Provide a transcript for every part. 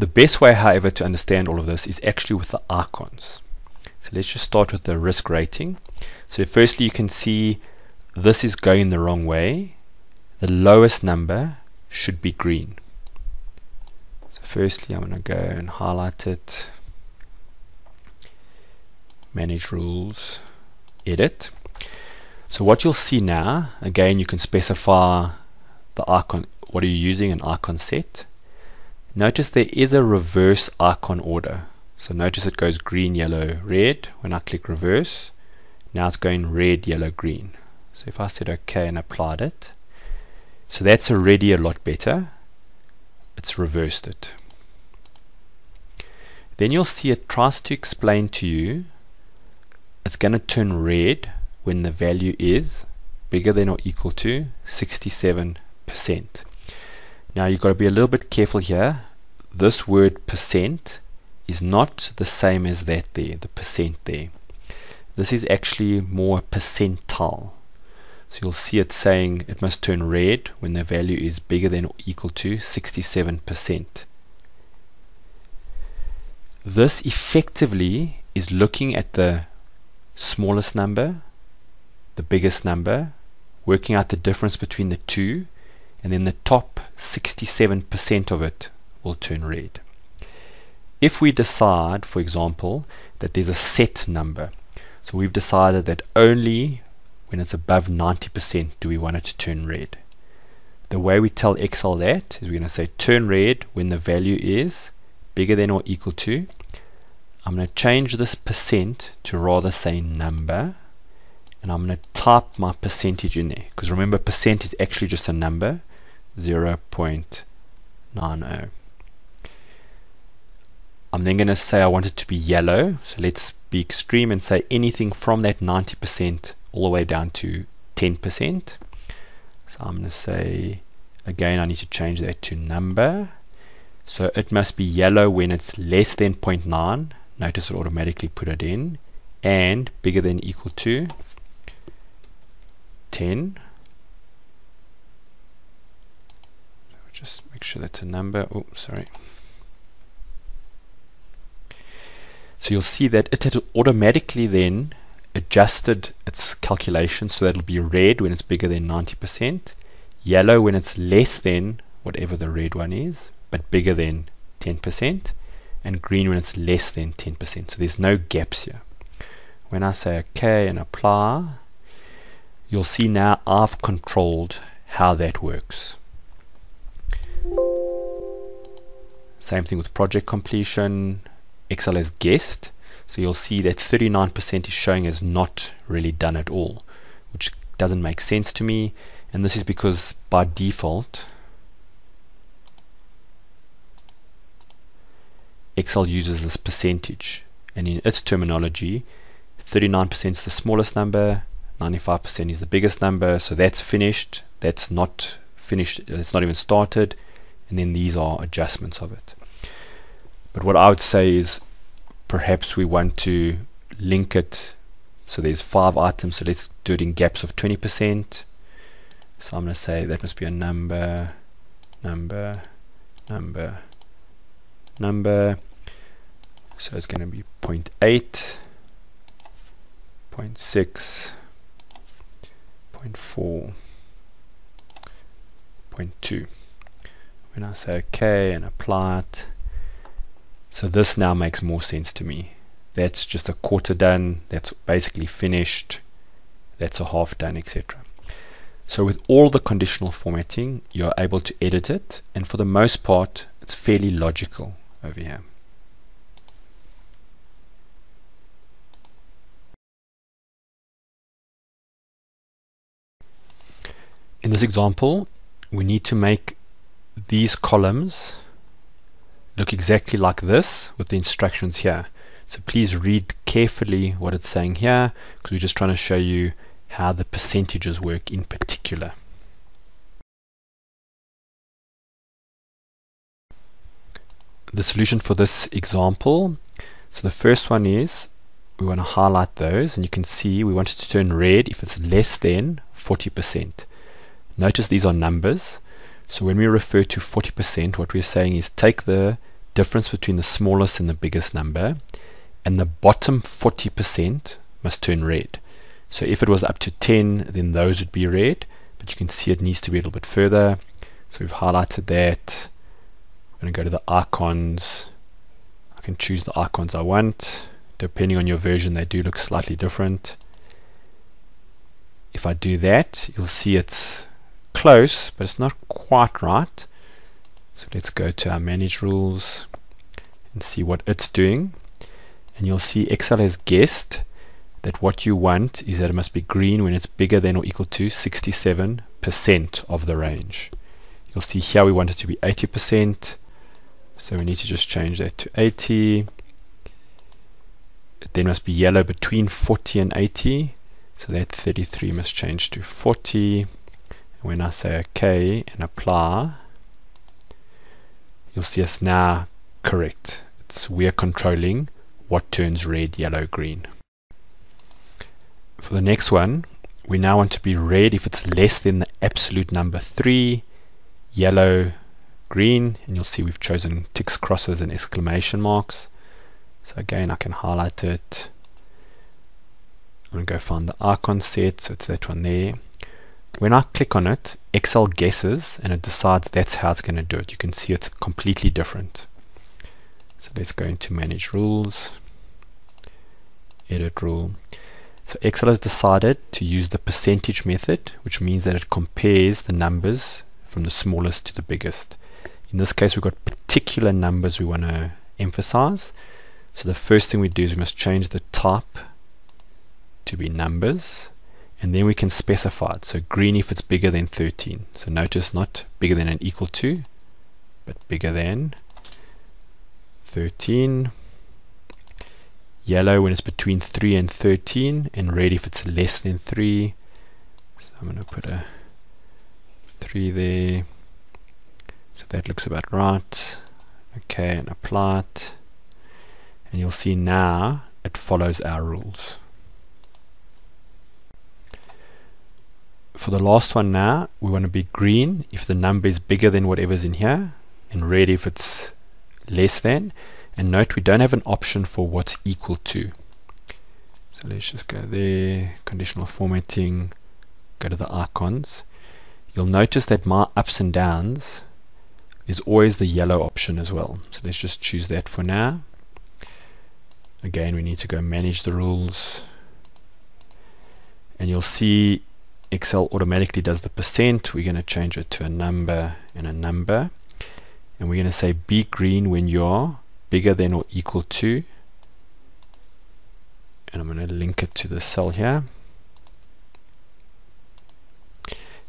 The best way, however, to understand all of this is actually with the icons. So let's just start with the risk rating. So firstly, you can see this is going the wrong way. The lowest number should be green. So firstly, I'm going to go and highlight it, manage rules, edit. So what you'll see now, again, you can specify the icon, what are you using, an icon set. Notice there is a reverse icon order. So notice it goes green, yellow, red. When I click reverse, now it's going red, yellow, green. So if I said OK and applied it, so that's already a lot better. It's reversed it. Then you'll see it tries to explain to you it's going to turn red when the value is bigger than or equal to 67%. Now you've got to be a little bit careful here. This word percent is not the same as that there, the percent there. This is actually more percentile. So you'll see it saying it must turn red when the value is bigger than or equal to 67%. This effectively is looking at the smallest number, the biggest number, working out the difference between the two, and then the top 67% of it will turn red. If we decide, for example, that there's a set number, so we've decided that only when it's above 90% do we want it to turn red. The way we tell Excel that is we're going to say turn red when the value is bigger than or equal to. I'm going to change this percent to rather say number, and I'm going to type my percentage in there, because remember percent is actually just a number, 0.90. I'm then going to say I want it to be yellow, so let's be extreme and say anything from that 90% all the way down to 10%. So I'm going to say, again, I need to change that to number. So it must be yellow when it's less than 0.9, notice it automatically put it in, and bigger than or equal to 10. Just make sure that's a number. Oh, sorry. So you'll see that it had automatically then adjusted its calculation so that it'll be red when it's bigger than 90%, yellow when it's less than whatever the red one is, but bigger than 10%, and green when it's less than 10%. So there's no gaps here. When I say OK and apply, you'll see now I've controlled how that works. Same thing with project completion. Excel has guessed, so you'll see that 39% is showing as not really done at all, which doesn't make sense to me, and this is because by default Excel uses this percentage, and in its terminology 39% is the smallest number, 95% is the biggest number, so that's finished, that's not finished, it's not even started, and then these are adjustments of it. But what I would say is perhaps we want to link it, so there's 5 items, so let's do it in gaps of 20%. So I'm going to say that must be a number, number, number, number, so it's going to be 0.8, 0.6, 0.4, 0.2. When I say OK and apply it, so this now makes more sense to me. That's just a quarter done, that's basically finished, that's a half done, etc. So with all the conditional formatting, you're able to edit it, and for the most part, it's fairly logical over here. In this example, we need to make these columns look exactly like this with the instructions here. So please read carefully what it's saying here, because we're just trying to show you how the percentages work in particular. The solution for this example, so the first one is we want to highlight those, and you can see we want it to turn red if it's less than 40%. Notice these are numbers, so when we refer to 40%, what we're saying is take the difference between the smallest and the biggest number, and the bottom 40% must turn red. So if it was up to 10, then those would be red, but you can see it needs to be a little bit further. So we've highlighted that. I'm going to go to the icons. I can choose the icons I want. Depending on your version, they do look slightly different. If I do that, you'll see it's close, but it's not quite right. So let's go to our manage rules and see what it's doing. And you'll see Excel has guessed that what you want is that it must be green when it's bigger than or equal to 67% of the range. You'll see here we want it to be 80%, so we need to just change that to 80. It then must be yellow between 40 and 80, so that 33 must change to 40. And when I say OK and apply, you'll see us now correct. We're controlling what turns red, yellow, green. For the next one, we now want to be red if it's less than the absolute number 3, yellow, green, and you'll see we've chosen ticks, crosses, and exclamation marks. So again, I can highlight it. I'm going to go find the icon set, so it's that one there. When I click on it, Excel guesses and it decides that's how it's going to do it. You can see it's completely different. So let's go into Manage Rules, Edit Rule. So Excel has decided to use the percentage method, which means that it compares the numbers from the smallest to the biggest. In this case, we've got particular numbers we want to emphasize. So the first thing we do is we must change the type to be numbers, and then we can specify it. So green if it's bigger than 13. So notice not bigger than and equal to, but bigger than 13. Yellow when it's between 3 and 13, and red if it's less than 3. So I'm going to put a 3 there. So that looks about right. Okay, and apply it. And you'll see now it follows our rules. For the last one now, we want to be green if the number is bigger than whatever's in here, and red if it's less than. And note we don't have an option for what's equal to. So let's just go there, conditional formatting, go to the icons. You'll notice that my ups and downs is always the yellow option as well. So let's just choose that for now. Again, we need to go manage the rules. And you'll see Excel automatically does the percent. We're going to change it to a number and a number. And we're going to say be green when you're bigger than or equal to, and I'm going to link it to the cell here.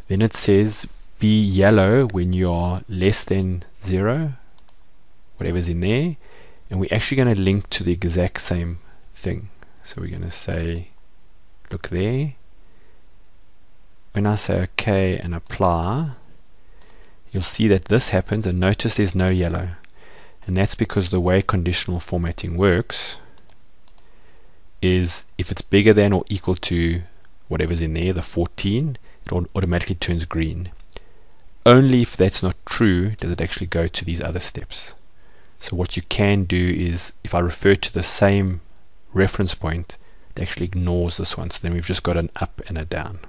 Then it says be yellow when you're less than 0, whatever's in there, and we're actually going to link to the exact same thing. So we're going to say look there. When I say OK and apply, you'll see that this happens, and notice there's no yellow. And that's because the way conditional formatting works is if it's bigger than or equal to whatever's in there, the 14, it automatically turns green. Only if that's not true does it actually go to these other steps. So what you can do is, if I refer to the same reference point, it actually ignores this one. So then we've just got an up and a down.